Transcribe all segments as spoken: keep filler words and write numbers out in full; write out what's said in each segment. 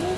東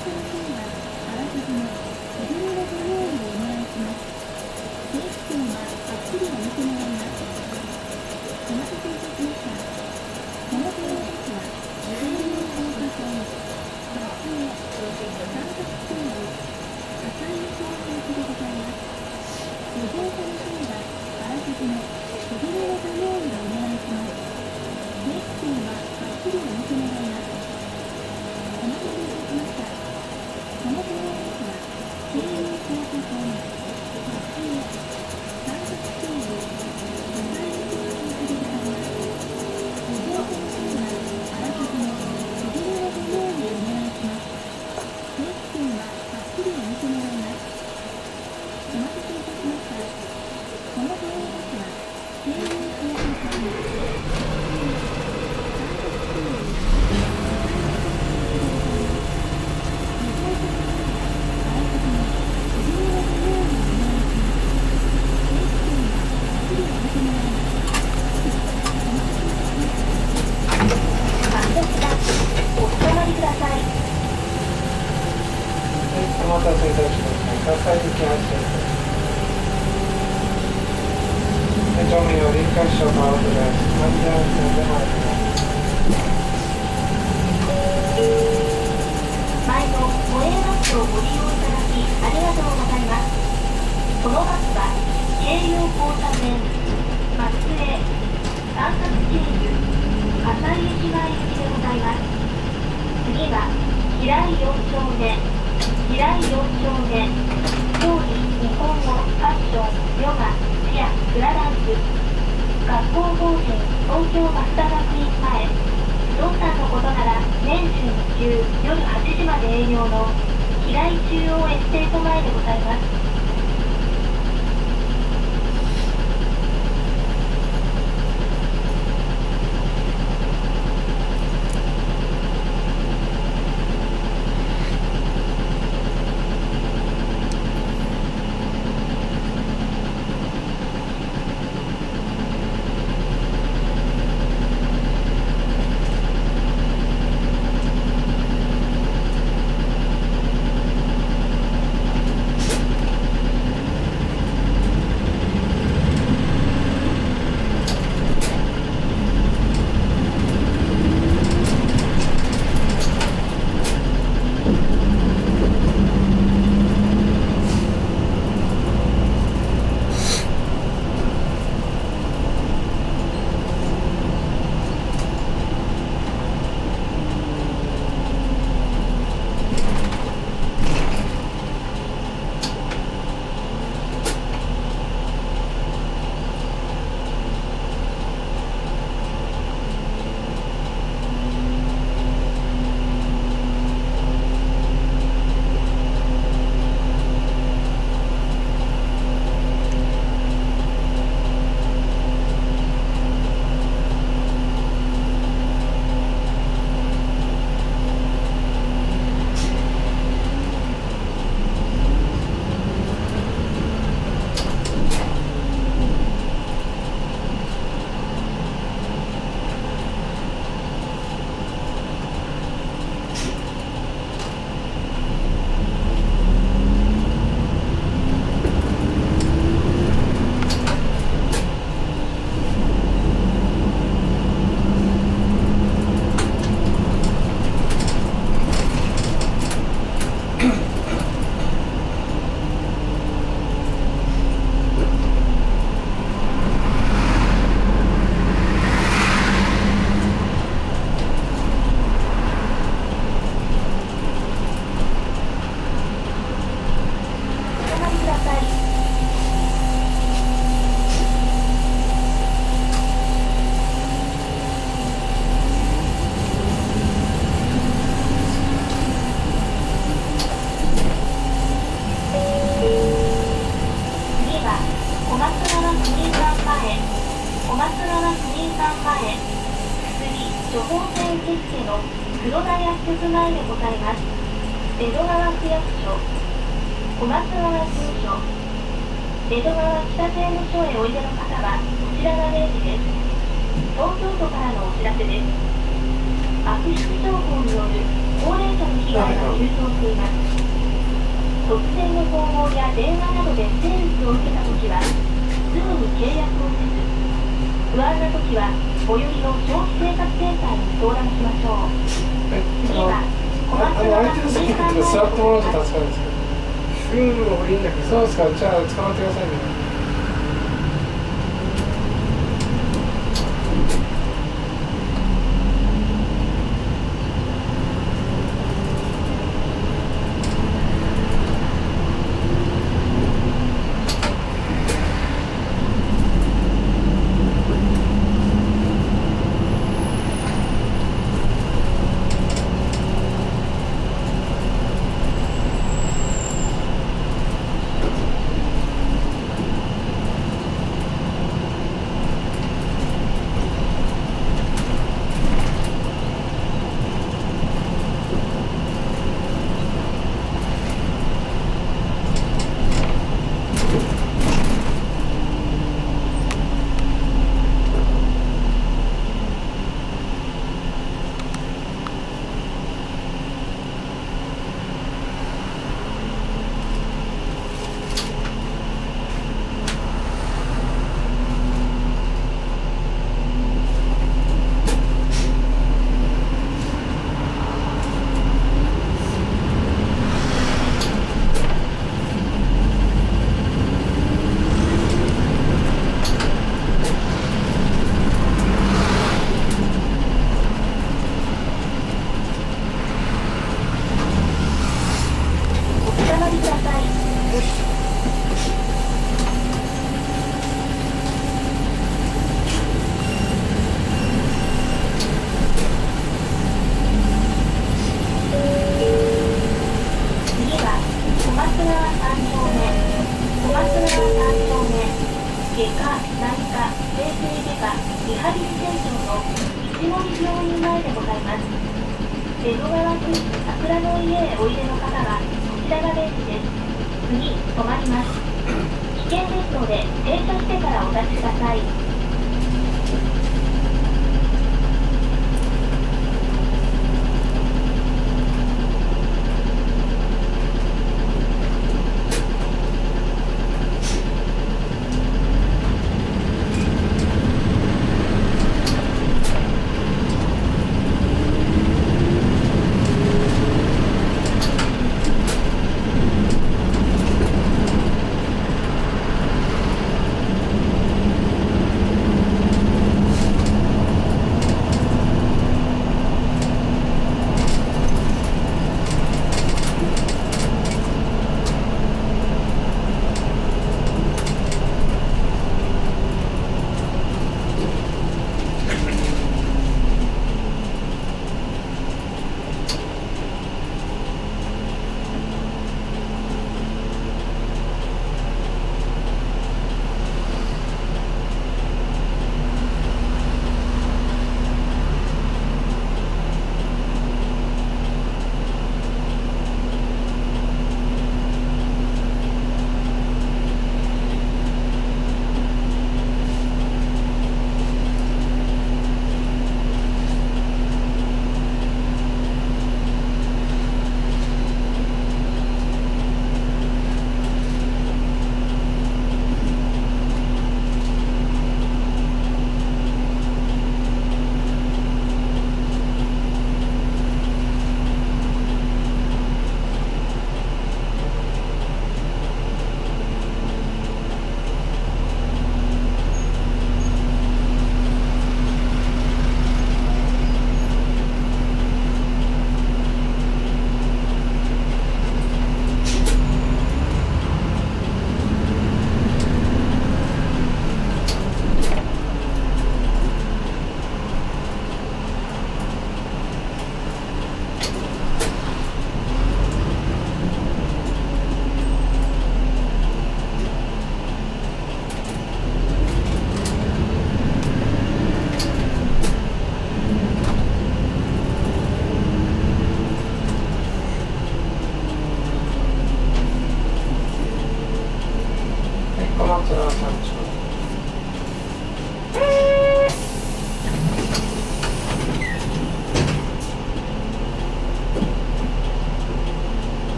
京都からのお知らせです。悪質商法による高齢者の被機は急増しています。突然の訪問や電話などでセールスを受けたときは、すぐに契約をせず、不安なときは、最寄りの消費生活センターに相談しましょう。次は、小松原の民間の方です。そうですか、じゃあ捕まってくださいね。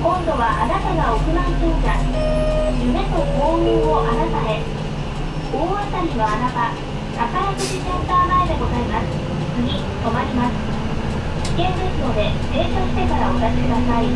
今度はあなたが億万長者。夢と幸運をあなたへ。大当たりのあなた、宝くじセンター前でございます。次、止まります。危険ですので停車してからお立ちください。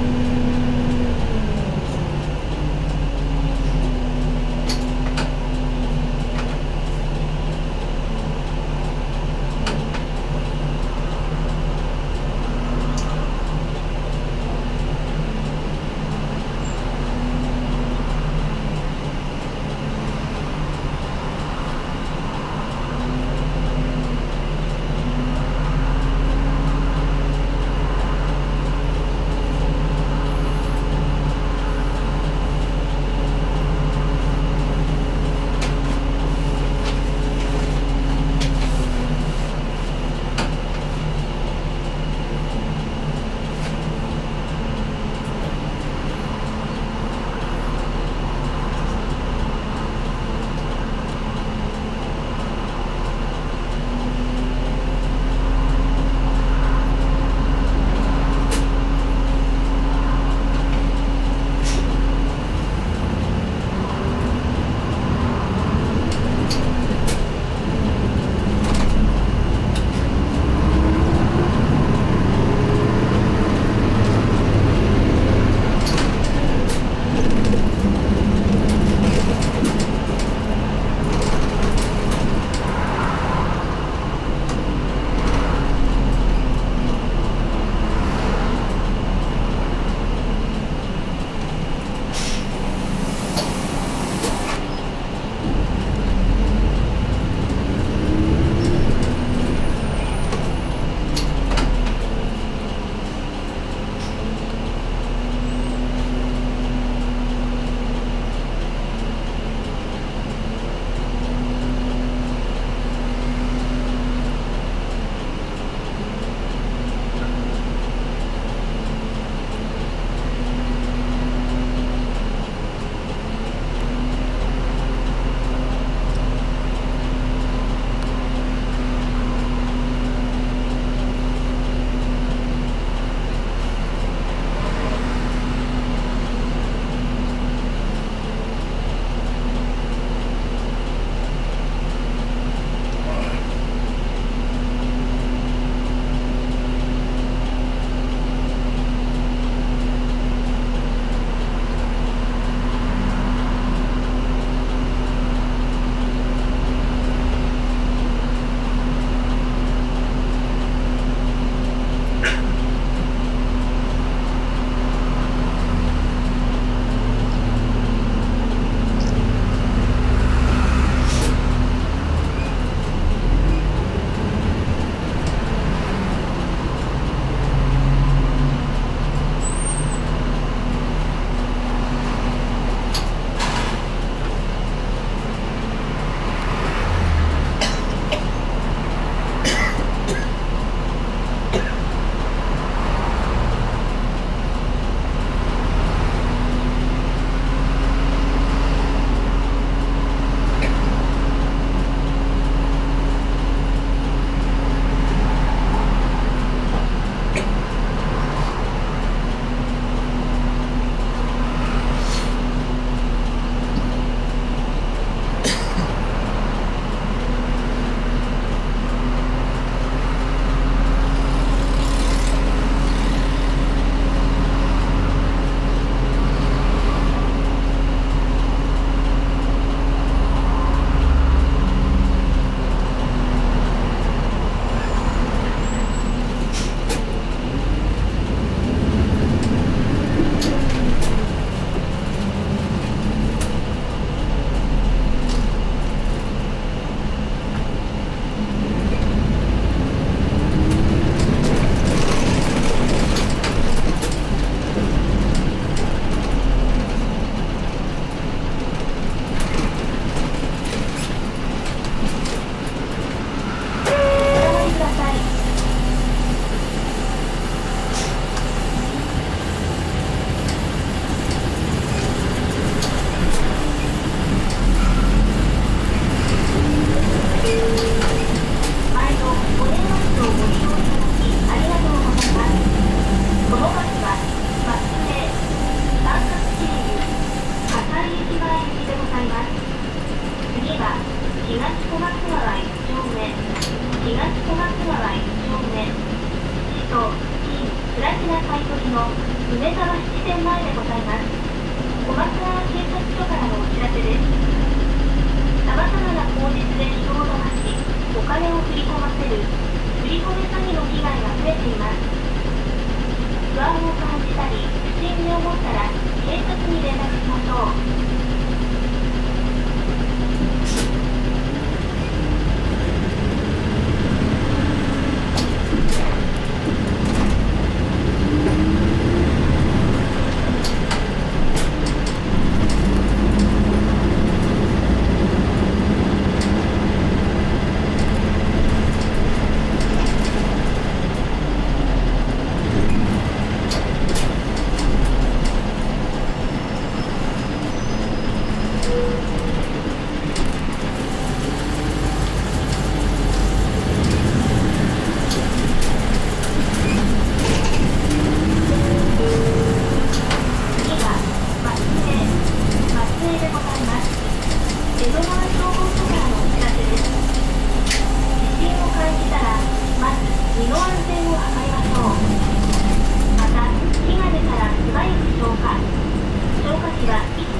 機はいつで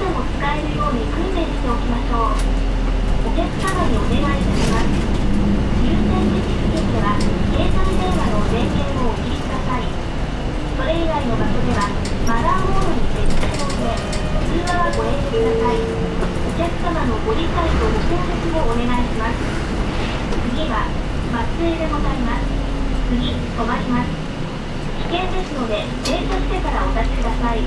も使えるように訓練しておきましょう。お客様にお願いいたします。優先席付近では携帯電話の電源をお切りください。それ以外の場所ではマナーモードに設定の上、通話はご遠慮ください。お客様のご理解とご協力をお願いします。次は松江でございます。次、止まります。危険ですので停車してからお立ちください。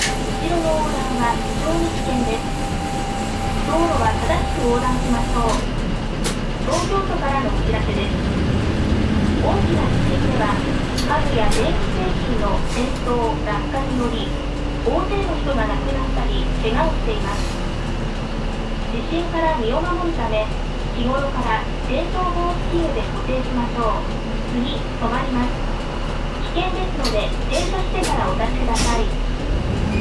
後ろの横断は非常に危険です。道路は正しく横断しましょう。東京都からのお知らせです。大きな地震では家具や電気製品の転倒、落下により大勢の人が亡くなったり怪我をしています。地震から身を守るため日頃から伝統防止器具で固定しましょう。次、止まります。危険ですので停車してからお立ちください。Thank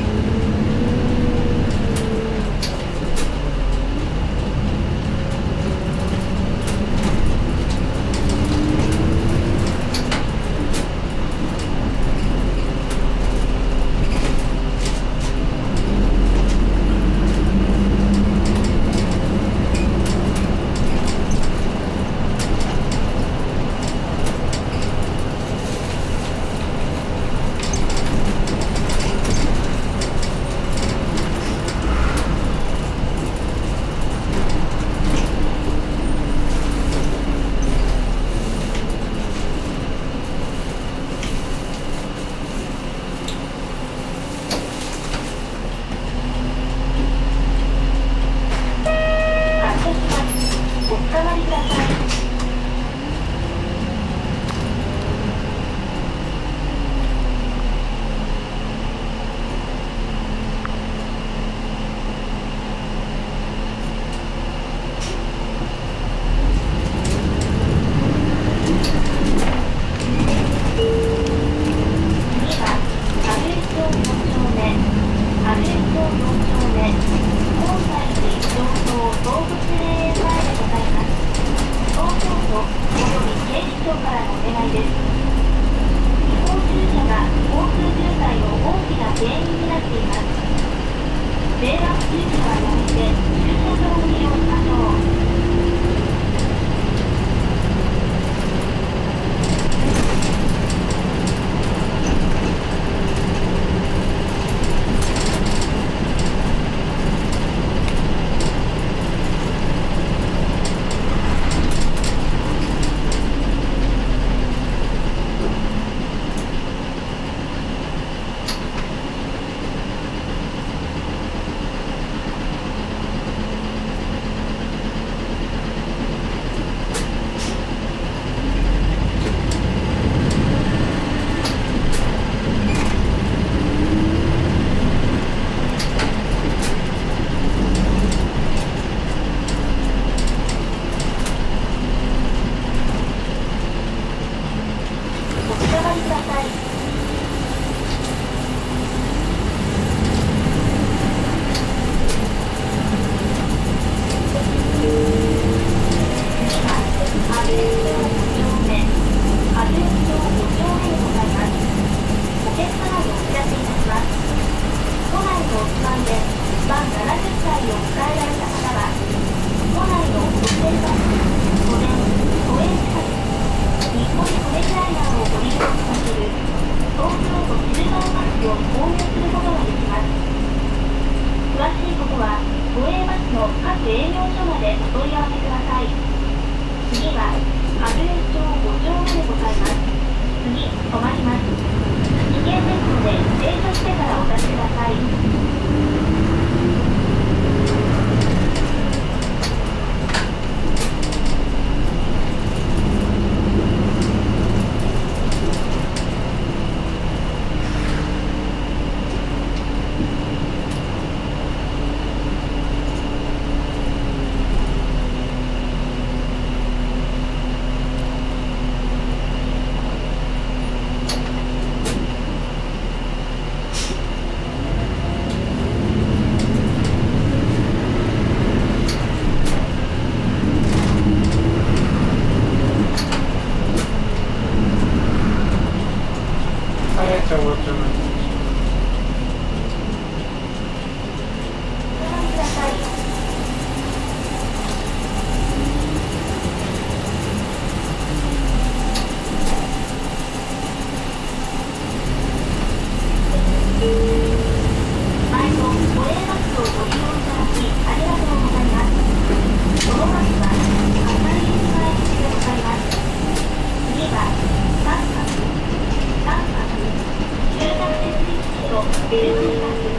you.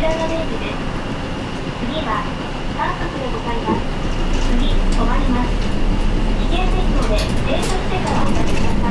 白金駅です。次は三角でございます。次止まります。危険ですので停車してからお待ちください。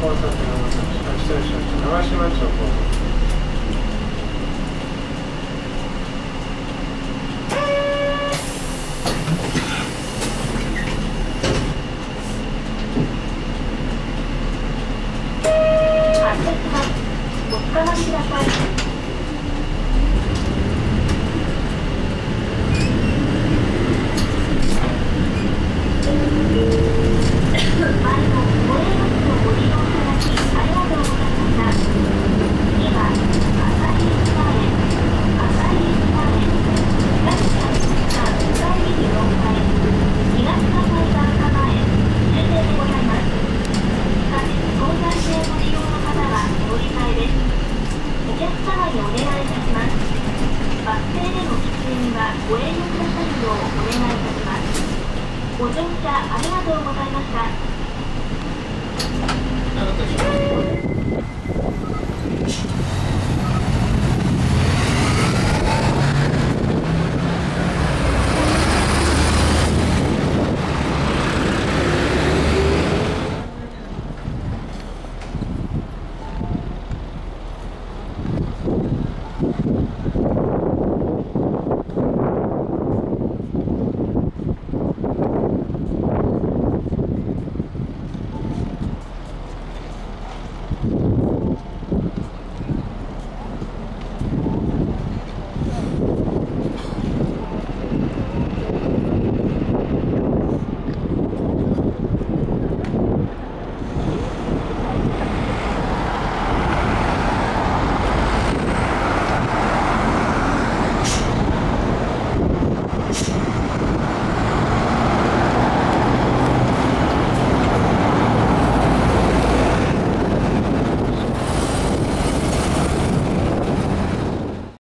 交差点を失礼しました長島町交差点。Thank you.